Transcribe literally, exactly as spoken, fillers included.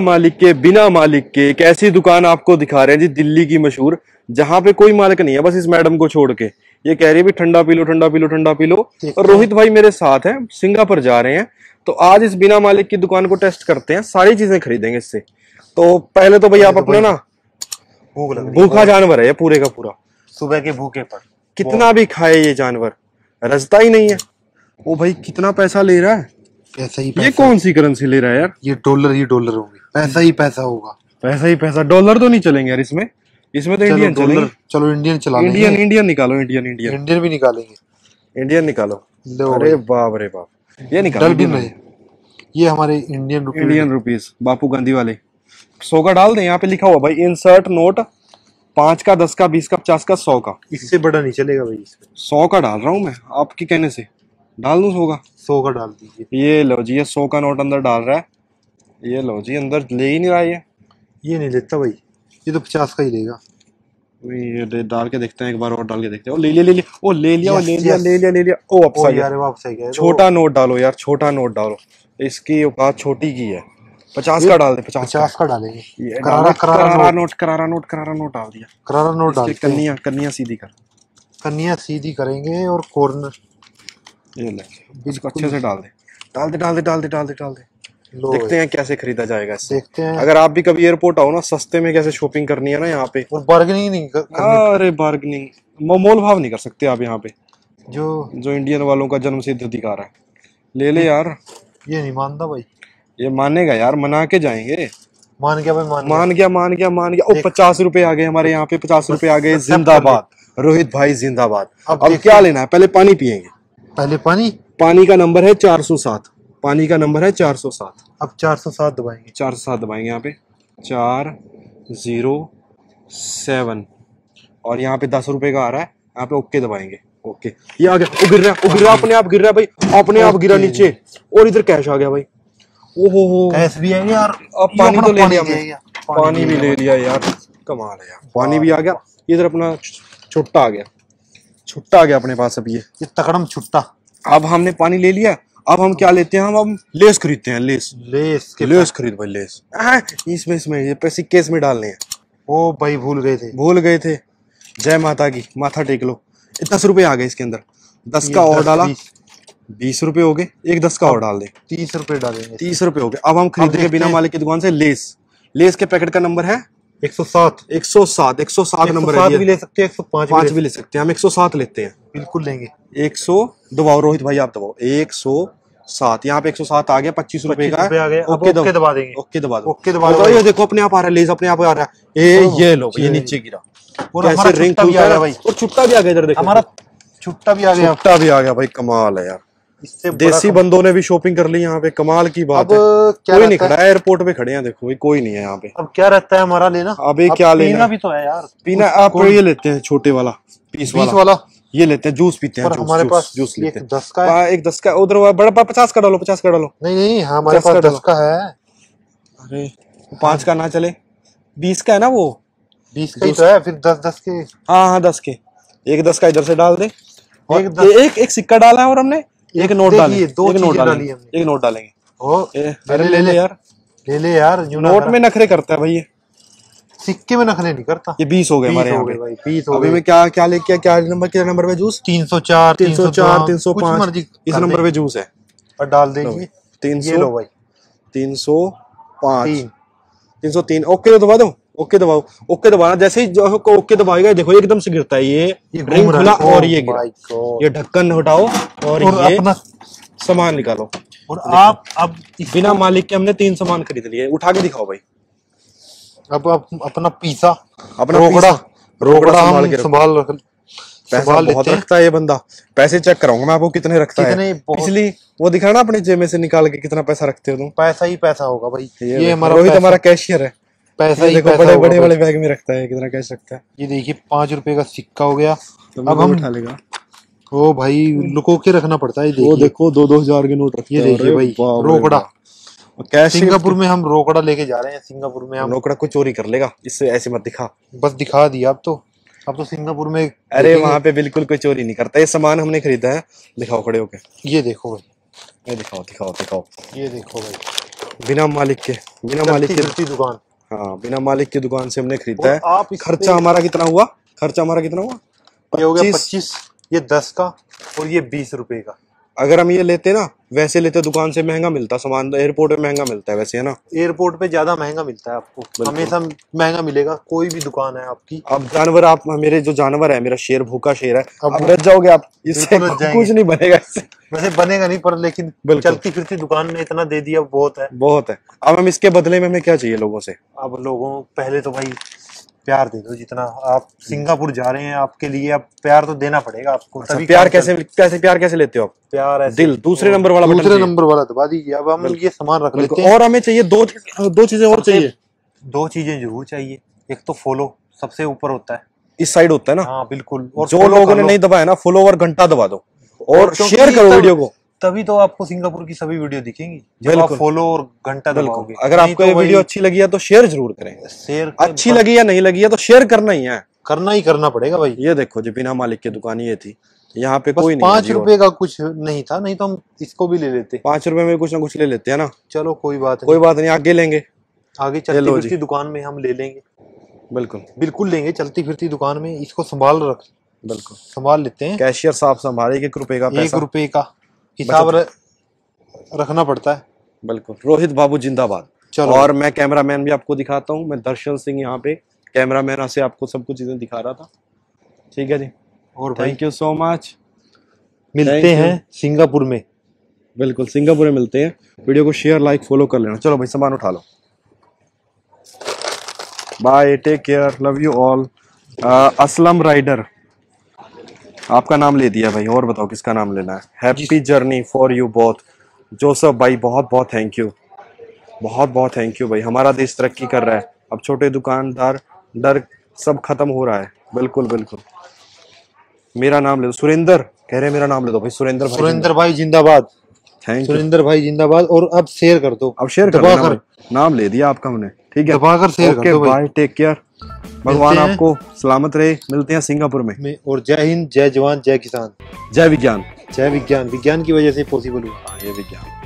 मालिक के बिना मालिक के एक ऐसी दुकान आपको दिखा रहे हैं जी दिल्ली की मशहूर, जहां पे कोई मालिक नहीं है, बस इस मैडम को छोड़ के। ये कह रही है भी ठंडा पी लो ठंडा पी लो ठंडा पी लो। और रोहित भाई मेरे साथ हैं, सिंगापुर जा रहे हैं, तो आज इस बिना मालिक की दुकान को टेस्ट करते हैं, सारी चीजें खरीदेंगे इससे। तो पहले तो भाई आप अपना ना, भूख लग रही, भूखा जानवर है पूरे का पूरा, सुबह के भूखे पर कितना भी खाए ये जानवर रजता ही नहीं है। वो भाई कितना पैसा ले रहा है, पैसा ही पैसा। ये कौन सी करेंसी ले रहा है यार, ये डॉलर ही डॉलर होगी, पैसा ही पैसा होगा, पैसा ही पैसा। डॉलर तो नहीं चलेंगे यार इसमें, इसमें तो इंडियन डॉलर। चलो इंडियन चला, इंडियन इंडियन निकालो, इंडियन इंडियन इंडियन भी निकालेंगे, इंडियन निकालो। अरे बाप रे बाप, ये निकालो, ये हमारे Indian Indian rupees Bapu Gandhi वाले सौ का डाल दे। यहाँ पे लिखा हुआ भाई इंसर्ट नोट पांच का, दस का, बीस का, पचास का, सौ का, इससे बड़ा नहीं चलेगा भाई। सौ का डाल रहा हूँ मैं आपके कहने से, डाल दूं सौ का, सौ का डाल दीजिए। ये लो जी, ये सौ का नोट अंदर डाल रहा है। ये लो जी, अंदर ले ही नहीं रहा ये, ये नहीं लेता भाई, ये तो पचास का ही लेगा। ये डाल के देखते हैं एक बार और, डाल के देखते हैं। ओ ले लिया ले लिया, ओ ले लिया, yes, ले लिया, yes. ले लिया ले लिया। ओ वापस आ गया, अरे वापस आ गया। छोटा नोट डालो यार, छोटा नोट डालो, इसकी औकात छोटी की है। पचास का डाल दे, पचास का डालेंगे। ये करारा करारा नोट, करारा नोट, करारा नोट डाल दिया, करारा नोट डाल। कन्या कन्या सीधी कर, कन्या सीधी करेंगे और कॉर्नर ये ले, इसको अच्छे से डाल दे, डाल दे डाल दे डाल दे डाल दे डाल दे। देखते हैं कैसे खरीदा जाएगा इससे। देखते हैं अगर आप भी कभी एयरपोर्ट आओ ना, सस्ते में कैसे शॉपिंग करनी है ना यहाँ पे, और बार्गेनिंग नहीं कर, अरे बार्गेनिंग मोल भाव नहीं कर सकते आप यहाँ पे, जो जो इंडियन वालों का जन्म सिद्ध अधिकार है। ले ले यार, ये नहीं मानता भाई, ये मानेगा यार, मना के जाएंगे। मान गया भाई, मान मान गया मान गया मान गया। ओ पचास रुपए आ गए हमारे यहाँ पे, पचास रुपए आ गए। जिंदाबाद रोहित भाई, जिंदाबाद। अब क्या लेना है, पहले पानी पियेंगे, पहले पानी। पानी का नंबर है चार सौ सात, पानी का नंबर है चार सौ सात। अब चार सौ सात दबाएंगे, चार सौ सात दबाएंगे यहाँ पे, चार जीरो सेवन। और यहाँ पे दस रुपए का आ रहा है, यहाँ पे ओके दबाएंगे, ओके। ये आ गया, गिर रहा गिर रहा अपने आप गिर रहा भाई, अपने आप गिरा नीचे। और इधर कैश आ गया भाई, ओहो हो कैश भी है यार। अब पानी तो ले लिया, पानी भी ले लिया यार, कमाल है यार, पानी भी आ गया। इधर अपना छुट्टा आ गया, छुट्टा आ गया अपने पास। अब ये ये तकड़म छुट्टा। अब हमने पानी ले लिया, अब हम क्या लेते हैं, हम अब लेस खरीदते हैं। लेस लेस के लेस खरीद भाई, लेस इसमें इसमें ये पैसे केस में डालने हैं। ओ भाई भूल गए थे, भूल गए थे। जय माता की, माथा टेक लो। दस रुपए आ गए इसके अंदर, दस का और डाला, बीस रुपए हो गए। एक दस का और डाल दे, तीस रुपए डालेंगे, तीस रुपए हो गए। अब हम खरीदेंगे बिना मालिक की दुकान से लेस। लेस के पैकेट का नंबर है एक सौ सात, एक सौ सात नंबर है। भी ले सकते हैं, एक सौ पाँच भी ले सकते हैं, हम एक सौ सात लेते हैं, बिल्कुल लेंगे। एक सौ दबाओ रोहित भाई, आप दबाओ एक सौ सात। यहाँ पे एक सौ सात आ गया, पच्चीस रुपए का ओके दबा देंगे, ओके दबा दो, ओके दबा दो। ये देखो अपने आप आ रहा है लेस, अपने आप आ रहा है। ए ये लो, ये नीचे गिरा, और ऐसे रिंग भी आ गया भाई, और छुट्टा भी आ गया। इधर देखो हमारा छुट्टा भी आ गया, छुट्टा भी आ गया भाई, कमाल है यार। इससे देसी बंदों ने भी शॉपिंग कर ली यहाँ पे, कमाल की बात है। कोई नहीं खड़ा है, एयरपोर्ट पे खड़े हैं, देखो भाई कोई नहीं है यहाँ पे। अब क्या रहता है हमारा लेना, अबे क्या लेना, पीना भी तो है यार, पीना। आप ये लेते हैं छोटे वाला पीस वाला, ये लेते हैं, जूस पीते हैं। हमारे पास जूस लेते हैं, दस का है, एक दस का। उधर बड़ा पचास का डालो, पचास का डालो। नहीं नहीं, हमारे पास दस का है। अरे पाँच का ना चले, बीस का है ना, वो बीस का ही तो है। फिर दस दस के, हाँ हाँ दस के, एक दस का इधर से डाल दे। एक एक सिक्का डाला है, और हमने एक नोट डाली, दो नोट डाली, एक नोट डालेंगे। ओ अरे ले ले यार, ले ले यार। नोट में नखरे करता है भाई, ये सिक्के में नखरे नहीं करता। ये बीस हो गए हमारे यहाँ पे, बीस हो गए। अभी क्या क्या लेके, क्या नंबर के नंबर पे जूस, तीन सौ चार तीन सौ चार तीन सौ पाँच, इस नंबर पे जूस है। और डाल देंगे तीन सौ भाई, तीन सौ पाँच, तीन सौ तीन। ओके दबा दो, ओके दबाओ, ओके दबाना। जैसे ही ओके दबाएगा, देखो एकदम से गिरता है ये, रिंग खुला, और ये गिरा। ये ढक्कन हटाओ, और, और ये अपना सामान निकालो। और आप अब बिना मालिक के हमने तीन सामान खरीद लिए, उठा के दिखाओ भाई। अब अप, अपना पीसा, अपना रोकड़ा, रोकड़ा हम संभाल रख, पैसा बहुत रखता है ये बंदा। पैसे चेक कराऊंगा मैं आपको, कितने रखता है। पिछली वो दिखा ना, अपने जेब में से निकाल के कितना पैसा रखते हो तुम। पैसा ही पैसा होगा भाई, ये हमारा कैशियर है। पैसा ही देखो, पैसा बड़े बड़े बड़े बैग में रखता है, कितना कैश रखता है। ये देखिए पांच रुपए का सिक्का हो गया, तो अब हम उठा लेगा। ओ भाई लुको के रखना पड़ता है, देखो देखो दो दो हजार के नोट रखते हैं। ये देखिए भाई रोकड़ा, कैश। सिंगापुर में हम रोकड़ा लेके जा रहे हैं, सिंगापुर में हम रोकड़ा को चोरी कर लेगा। इससे ऐसे मत दिखा, बस दिखा दिया। अब तो अब तो सिंगापुर में, अरे वहाँ पे बिल्कुल कोई चोरी नहीं करता। ये सामान हमने खरीदा है, दिखाओ खड़े होके। ये देखो भाई, ये दिखाओ दिखाओ दिखाओ, ये देखो भाई, बिना मालिक के, बिना मालिक की दुकान, हाँ बिना मालिक की दुकान से हमने खरीदा है। आप खर्चा हमारा कितना हुआ, खर्चा हमारा कितना हुआ, ये हो गया पच्चीस, ये दस का और ये बीस रुपए का। अगर हम ये लेते ना, वैसे लेते दुकान से महंगा मिलता सामान, एयरपोर्ट पे महंगा मिलता है वैसे, है ना, एयरपोर्ट पे ज्यादा महंगा मिलता है आपको, हमेशा महंगा मिलेगा, कोई भी दुकान है आपकी। अब जानवर, आप मेरे जो जानवर है, मेरा शेर भूखा शेर है, अब रच जाओगे आप, इससे कुछ नहीं बनेगा, वैसे बनेगा नहीं, पर लेकिन चलती फिरती दुकान में इतना दे दिया, बहुत है, बहुत है। अब हम इसके बदले में हमें क्या चाहिए लोगों से? अब लोगों पहले तो भाई प्यार दे दो, जितना आप सिंगापुर जा रहे हैं आपके लिए आप प्यार तो देना पड़ेगा आपको। अच्छा, प्यार कैसे, कैसे प्यार कैसे लेते हो आप? प्यार ऐसे, दिल, दूसरे नंबर वाला, दूसरे नंबर वाला दबा दीजिए। अब हम ये सामान रख लेते हैं और हमें चाहिए दो दो चीजें और चाहिए, दो चीजें जरूर चाहिए। एक तो फॉलो सबसे ऊपर होता है, इस साइड होता है ना, हाँ बिल्कुल, और जो लोगों ने नहीं दबाया ना फॉलो और घंटा दबा दो और शेयर करो वीडियो को, तभी तो आपको सिंगापुर की सभी वीडियो दिखेंगी, जब आप फॉलो और घंटा दबाओगे। अगर आपको ये वीडियो अच्छी लगी है तो शेयर जरूर करें, शेयर अच्छी लगी या नहीं लगी है तो शेयर करना ही है, करना ही करना पड़ेगा भाई। ये देखो जी, बिना मालिक की दुकान ये थी, यहाँ पे कोई नहीं, पाँच रुपए का कुछ नहीं था, नहीं तो हम इसको भी ले लेते, पाँच रुपए में कुछ ना कुछ ले लेते है ना। चलो कोई बात, कोई बात नहीं, आगे लेंगे, आगे चलती फिरती दुकान में हम ले लेंगे, बिल्कुल बिल्कुल लेंगे, चलती फिरती दुकान में इसको संभाल रख, बिल्कुल संभाल लेते हैं, कैशियर साहब संभाले, एक रुपए का, एक रुपए का हिसाब रखना पड़ता है, बिल्कुल। रोहित बाबू जिंदाबाद। चलो, और मैं कैमरामैन भी आपको दिखाता हूँ, मैं दर्शन सिंह यहाँ पे कैमरामैन से आपको सब कुछ चीजें दिखा रहा था, ठीक है जी। और थैंक यू सो मच, मिलते हैं सिंगापुर में, बिल्कुल सिंगापुर में मिलते हैं। वीडियो को शेयर लाइक फॉलो कर लेना। चलो भाई सामान उठा लो, bye, take care, love you all. Aslam rider आपका नाम ले दिया भाई, और बताओ किसका नाम लेना है। Happy journey for you both. Joseph भाई बहुत बहुत थैंक यू, बहुत बहुत थैंक यू भाई। हमारा देश तरक्की कर रहा है, अब छोटे दुकानदार डर सब खत्म हो रहा है, बिल्कुल बिल्कुल। मेरा नाम ले दो, सुरेंद्र कह रहे हैं मेरा नाम ले दो भाई, सुरेंद्र भाई, सुरेंद्र भाई जिंदाबाद, थैंक यू सुरेंद्र भाई जिंदाबाद। और अब शेयर कर दो, अब शेयर कर, नाम ले दिया आपका हमने, ठीक है, दबाकर शेयर कर दो भाई। टेक केयर, भगवान आपको सलामत रहे, मिलते हैं सिंगापुर में, में और जय हिंद, जय जवान, जय किसान, जय विज्ञान, जय विज्ञान, विज्ञान की वजह से पॉसिबल हुआ ये विज्ञान।